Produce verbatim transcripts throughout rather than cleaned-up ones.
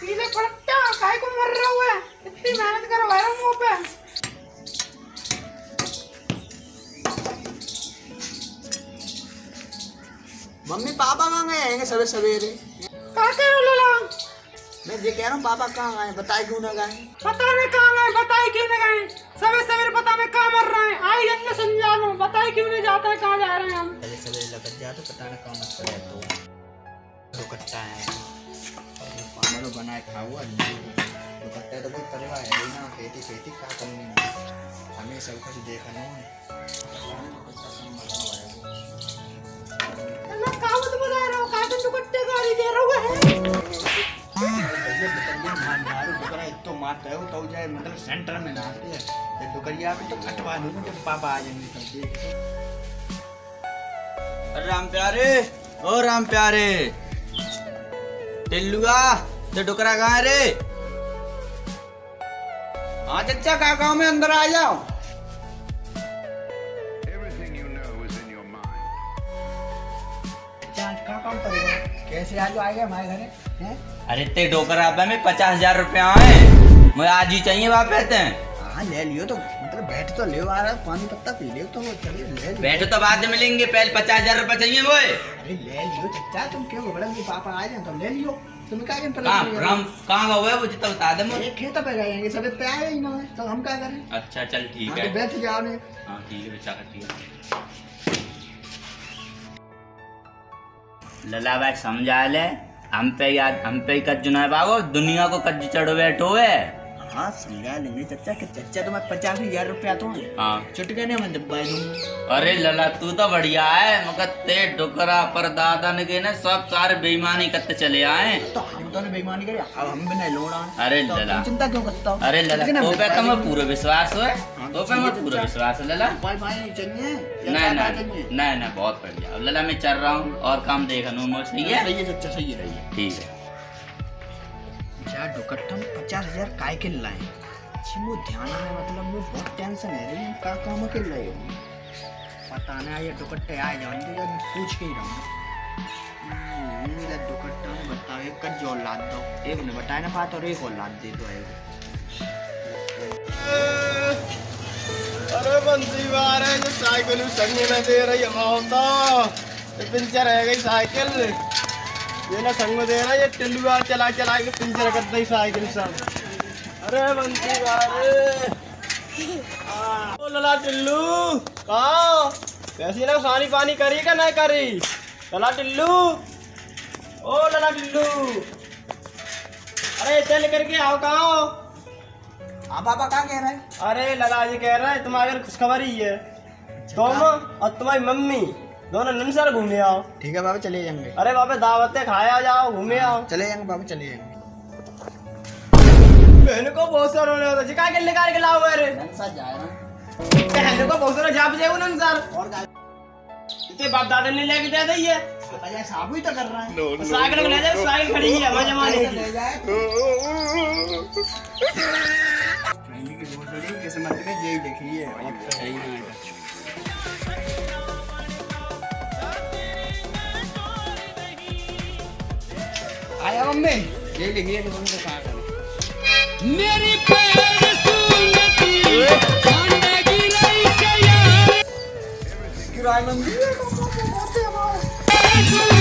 पीले पड़ता काय को मर रहा हुआ है, इतनी मेहनत कर रहा हूं मुंह पे। मम्मी पापा कहाँ गए हैं सवेरे सवेरे? कहाँ गए हो लोला? मैं ये कह रहा हूँ पापा कहाँ गए, बताए क्यों ना गए? पता नहीं कहाँ गए, बताए क्यों ना गए? सवेरे सवेरे पता नहीं कहाँ मर रहे हैं, आई जन में समझा लो, बताए क्यों नहीं जाते हैं, कहाँ जा रहे हैं हम? सवेरे सवेरे लपट जाते, पता नहीं कहाँ मत करे तो दुपट्टा है, पापा बनाए खाओ दुपट्टा तो कोई परिवार है ना, खेती खेती क्या करनी हमें सब कुछ देखना है। तो मारते हो तो जाए मतलब सेंटर में नाते हैं जब दुकरिया पे तो कटवा लूंगा जब पापा आ जाएंगे तब। अरे राम प्यारे, ओ राम प्यारे टिल्लुआ तो डुकरा कहाँ रे? हाँ चच्चा का गाँव में अंदर आ जाओ। कैसे आज आ गया हमारे घर में? अरे ते डोकरा में पचास हजार रुपया आए, मुझे आज ही चाहिए, वहाँ कहते हैं। हाँ ले लियो तो मतलब बैठ तो ले, आ रहा पानी पत्ता पी ले तो चलिए ले लियो। बैठो तो बाद में मिलेंगे, पहले पचास हजार रुपया चाहिए मुझे। अरे ले लियो चच्चा, तुम क्यों बड़े पापा आ जाए तो ले लियो, तुम क्या कहाँ गए वो जितना बता दे। खेतों पे गए सब पे आए तो हम क्या करें। अच्छा चल ठीक है बैठ जाओ। हाँ ठीक है लला भाई समझा ले, हम पे याद हम पे कर्ज ना भागो, दुनिया को कर्ज चढ़ो बैठो है। हाँ समझा लेंगे चच्चा के चच्चा तो मैं पचास हजार रुपया तो चुटके ने मैं दबा दूंगा। अरे लला तू तो बढ़िया है, मगर ते डुकरा पर दादा ने के ना सब सारे बेईमानी करते चले आए तो हम तो ने बेईमानी करी, अब हम भी नहीं लौड़ा। अरे लला चिंता क्यों करता हूँ? अरे लला तो पे तो मैं पूरा विश्वास है, तो पे मैं पूरा विश्वास है लला। नहीं नहीं नहीं बहुत बढ़िया। अब लला मैं चल रहा हूँ और काम देख लू, सही है सही है चच्चा सही है ठीक है। डोकट्टा पचास हजार काय के लाए ध्यान है, मतलब मुझे बहुत टेंशन है रही का काम के लाए पता नहीं। ये डोकट्टे आ जाएंगे पूछ के ही रहूँगा। डोकट्टा बताओ एक कर जो लाद दो, एक ने बताया ना बात और एक और लाद दे दो। अरे बंसी बार है जो साइकिल संगी में दे रही होता पिंचर है गई साइकिल ये ना संग दे रहा, ये टिल्लुआ चला चला के पिंजरा कर दे साइकिल सब। अरे बंसी बारे ओ लला टिल्लू कहाँ वैसी ना सानी पानी करी का नहीं करी? लला टिल्लू ओ लला टिल्लू अरे चल करके आओ कहाँ हो? हाँ पापा कहाँ कह रहे हैं? अरे लला जी कह रहे हैं तुम्हारे खुशखबरी ही है, तुम और तुम्हारी मम्मी दोनों नंदसर घूमने आओ। ठीक है बाबा चले जाएंगे। अरे बाबा दावतें खाया जाओ घूमे आओ। चले जाएंगे बाबा चले जाएंगे। बहन को बहुत सारा रोने होता है, क्या कर निकाल के लाओ अरे नंदसर जा रहा है। बहन को बहुत सारा जा भी जाएगा नंदसर और इतने बाप दादा ने लेके दे दी है, पता है साहब ही तो कर रहा है। साइकिल ले जाओ, साइकिल खड़ी है हमारे जमाने की ले जाए फैमिली की बहुत बड़ी कैसे मतलब है यही देखिए और सही है। आया मम्मी ये लिखिए तो तुमको कहाँ करें मेरी पैर सुनती कांटे की राई से यार इसकी राय मम्मी पैर सुनती कांटे की राई से यार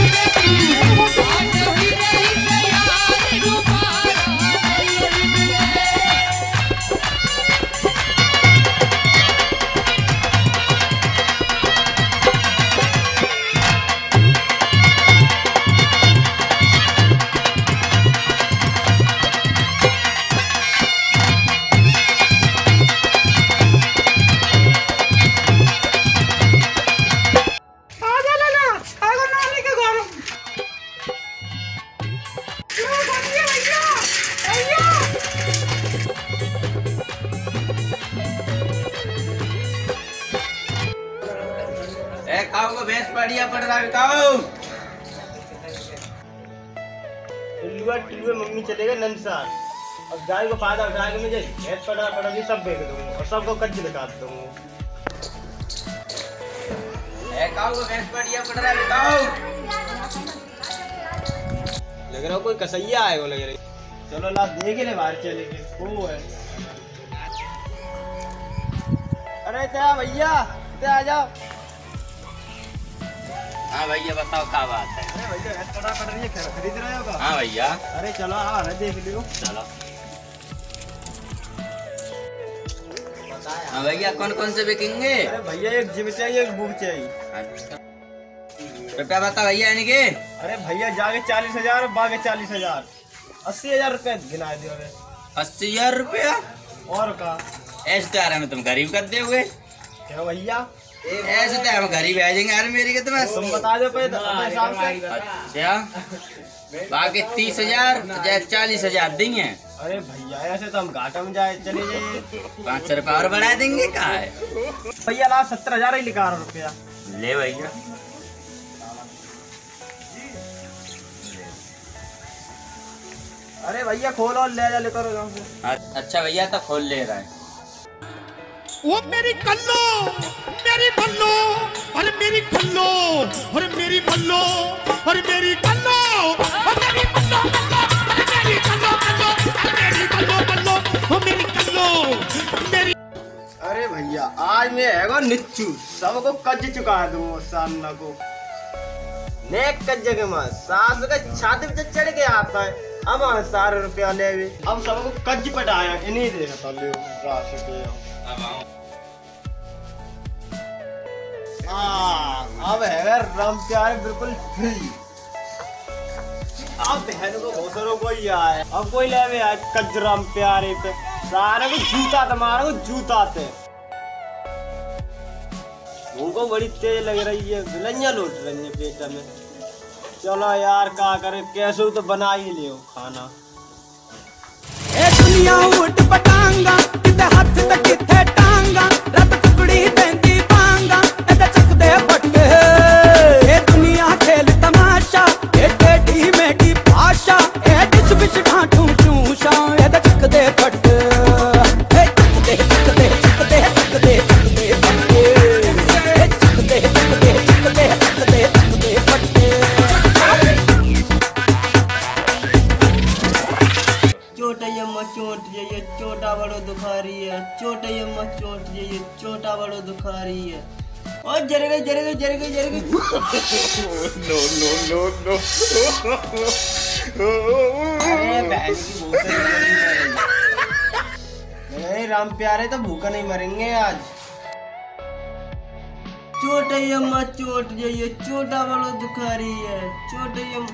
बढ़िया पड़ रहा है। मम्मी चले गए नंदसर और गाय को फायदा उठा के मुझे भैंस पड़ा पड़ा ये सब बेच दूंगा और सबको कर्ज लगा दूंगा। भैंस बढ़िया पड़ रहा है लग रहा कोई कसैया आएगा लग रहा है। चलो लास्ट देख ले बाहर चलेंगे वो है। अरे क्या भैया आ जाओ। हाँ भैया बताओ क्या बात है। अरे भैया थोड़ा पड़ रही है खरीद रहे हो? हाँ भैया। अरे चलो आ रहे देख लियो। चलो हाँ भैया कौन कौन से बिकेंगे? अरे भैया एक जिम चाहिए एक बुक चाहिए। अच्छा रुपया बता भैया इनके। अरे भैया जागे चालीस हजार बागे चालीस हजार अस्सी हजार रुपया गिना दे। अरे अस्सी हजार रुपया और का ऐसे तो यार तुम गरीब कर दोगे क्या भैया? ऐसे तो हम गरीब भेजेंगे यार मेरी के तुम्हें तुम बता दो क्या बाकी तीस हजार चालीस हजार देंगे। अरे भैया ऐसे तो हम घाटा में जाए चले जाइए पाँच सौ रुपया और बढ़ा देंगे। कहा है भैया लास्ट सत्तर हजार ही लिखा रुपया ले भैया। अरे भैया खोल और ले जा ले करो। अच्छा भैया तो खोल ले रहा है वो मेरी कल्लो मेरी भल्लो अरे मेरी कल्लो अरे मेरी भल्लो अरे मेरी कल्लो अरे मेरी भल्लो अरे मेरी कल्लो कल्लो अरे मेरी भल्लो भल्लो ओ मेरी कल्लो मेरी। अरे भैया आज मैं हैगो निच्चू सबको कज चुका दूं सामना को नेक कज के मां सास का छाती पे चढ़ के आता है। अब सारे रुपया ले अब सबको कज पटाया इन्हीं देखा ले। अब है राम प्यारे बिल्कुल फ्री। अब बहन को घोसरों को ही आए अब कोई ले भी आए कज राम प्यारे पे सारे को जूता तुम्हारा को जूताते उनको बड़ी तेज लग रही है बिलैया लौट रही है पेट में। चलो यार क्या करे कैसे तो बना ही लियो खाना। ए दुनिया उठ पटांगा किते हाथ तक किथे टांगा रत टुकड़ी देंदी पांगा छोटा बड़ो दुखारी है छोटे यम्मा चोट ये छोटा बड़ो दुखारी है। और जरे गई जरे गई जरे गई जरे गई नो नो नो नो। अरे बहन की भूख नहीं राम प्यारे तो भूखा नहीं मरेंगे आज। छोटे यम्मा चोट ये छोटा बड़ो दुखारी है छोटे यम्मा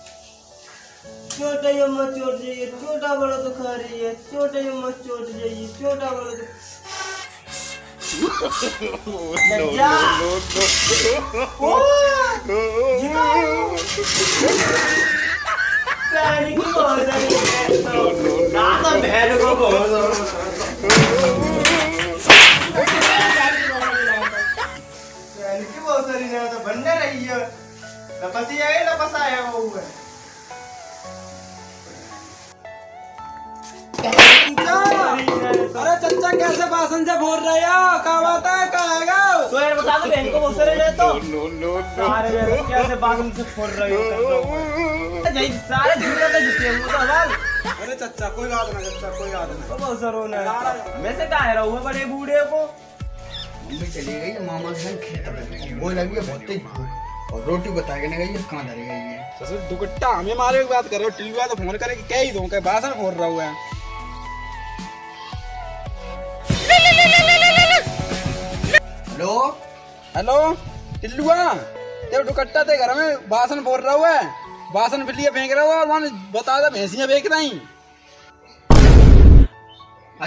छोटा यम्मा चोट जाइए छोटा बड़ा तो खा रही है छोटा यम्मा चोट जाइए छोटा बड़ा तो बहुत सारी तो बनने रही है लपसी आए लपसा आया वो अरे चचा कैसे बासन से भोर रहे हो क्या बात है क्या आएगा तो यार बता दो बहन को बहुत सारे रहे तो नो नो नो अरे कैसे बासन से भोर रहे हो जय सारे झूठे तो झूठे हो तो बाल। अरे चचा कोई बात ना चचा कोई बात ना बहुत सारे ना वैसे क्या है रहुआ बड़े बूढ़े को मम्मी चली गई मामा के संग खेत में वो लगी है बहुत तेज भूख और रोटी बता के ना गई कहां धरी गई है ससुर दुगट्टा हमें मारे की बात कर रहे हो टीवी वाला फोन करे कि क्या ही दूं क्या बासन भोर रहा हुआ है। हेलो हेलो टिल्लुआ तेरे दुकट्टा ते घर में बासन भोर रहा हुआ है बासन बिल्लियां फेंक रहा हुआ और वहां बता दे भैंसियां फेंक रही।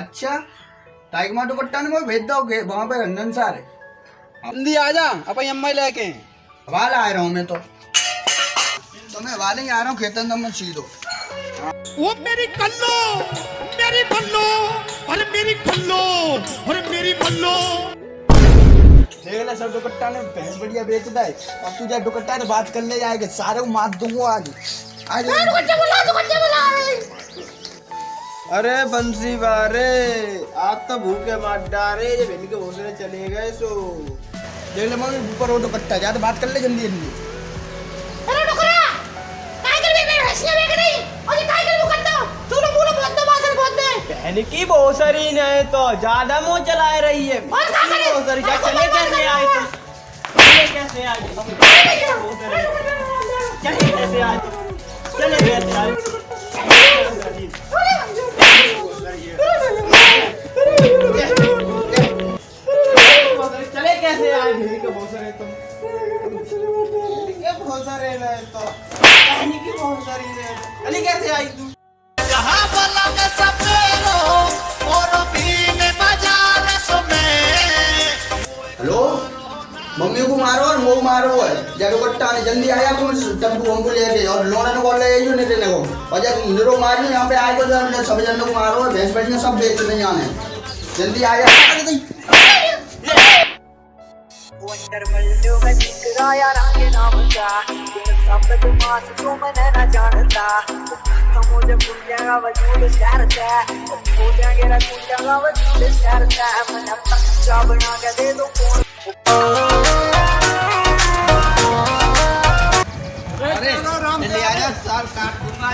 अच्छा टाइगर मां दुकट्टा ने मुझे भेज दोगे वहां पे रंजन सारे जल्दी आ जा अपन अम्मा लेके वाल आ रहा हूं मैं तो तुम्हें तो वाले ही आ रहा हूं खेतन तुम सीधो वो मेरी कल्लो मेरी बल्लो और मेरी खल्लो और मेरी बल्लो देखना सर दुपट्टा ने बहन बढ़िया बेच है। अब तू जा दुपट्टा से बात कर ले जाएगा सारे को मार दूंगा आज आज दुपट्टा बुला दुपट्टा बुला। अरे बंसी बारे आज तो भूखे मार डारे ये भिंड के भोसले चले गए। सो देख ले मम्मी ऊपर वो दुपट्टा जा बात कर ले जल्दी जल्दी। अरे डुकरा टाइगर भी मेरे हंसने में नहीं और ये टाइगर को कर दो तू ना बोलो बहुत दबासर बहुत दे बहन की भोसरी नहीं तो ज्यादा मुंह चला रही है और क्या करे भोसरी जा चले कैसे आए तुम चले कैसे आए चले कैसे आए चले कैसे आए कैसे आए मेरी के बहुत सारे तुम क्या बहुत सारे ना तो कहने की बहुत सारी है अली कैसे आई तू कहां वाला का सपेरो और भी में बाजार समय। हेलो मम्मी को मारो और मो मारो है जरो कट्टा ने जल्दी आया तुम डब्बू हमको ले ले और लोना ने बोल ले जो ने देने को और जब निरो मारियो यहां पे आए तो सब जन को मारो और भैंस बैठना सब बेच नहीं आने जल्दी आया। वंडरमल्लू में दिखरा यार आगे नाम का तुम सब बदमाश तुम मैं ना जानता हम मुझे भूल जाएगा वजूद शहरता हो जाएंगे ना भूल जाएगा वजूद शहरता मन अपना क्या बना के दे दो कौन। अरे ले आजा साल काट दूंगा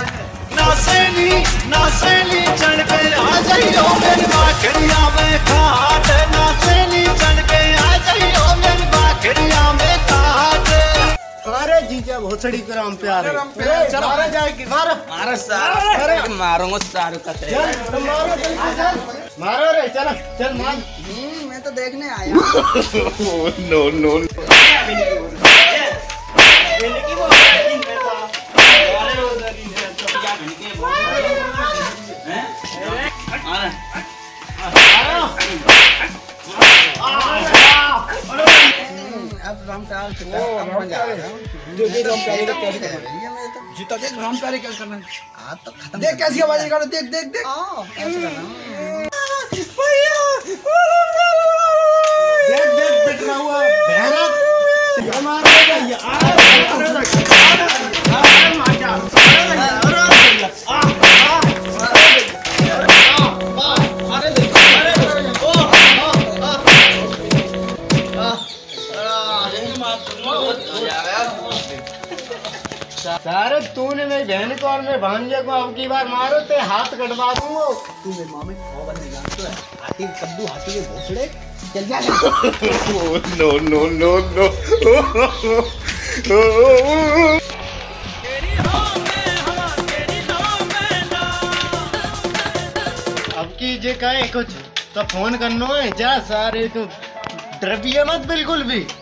ना सेली ना सेली चढ़ के आ जाइयो मेरी बाखरिया में खाट ना सेली चढ़ के आ जाइयो मेरी बाखरिया में खाट। अरे जीजा भोसड़ी के राम प्यारे चल मारा जाएगी मारो मारो सार अरे मारूंगा सार कतरे चल मारो चल मारो रे चल चल मार मैं तो देखने आया। नो नो जीता देख रामप्यारे क्या करना है आज तो खत्म देख कैसी आवाज निकालो देख देख देख देख देख बिटरा हुआ सारे तूने मेरी बहन को और मेरे भांजे को अब की बार मारो ते हाथ कटवा दूंगा। तू मेरे मामे को बंद नहीं जानता है हाथी कद्दू हाथी के भोसड़े चल जा। नो नो नो नो अब की जे कहे कुछ तो फोन करना है जा सारे तू डरबिया मत बिल्कुल भी।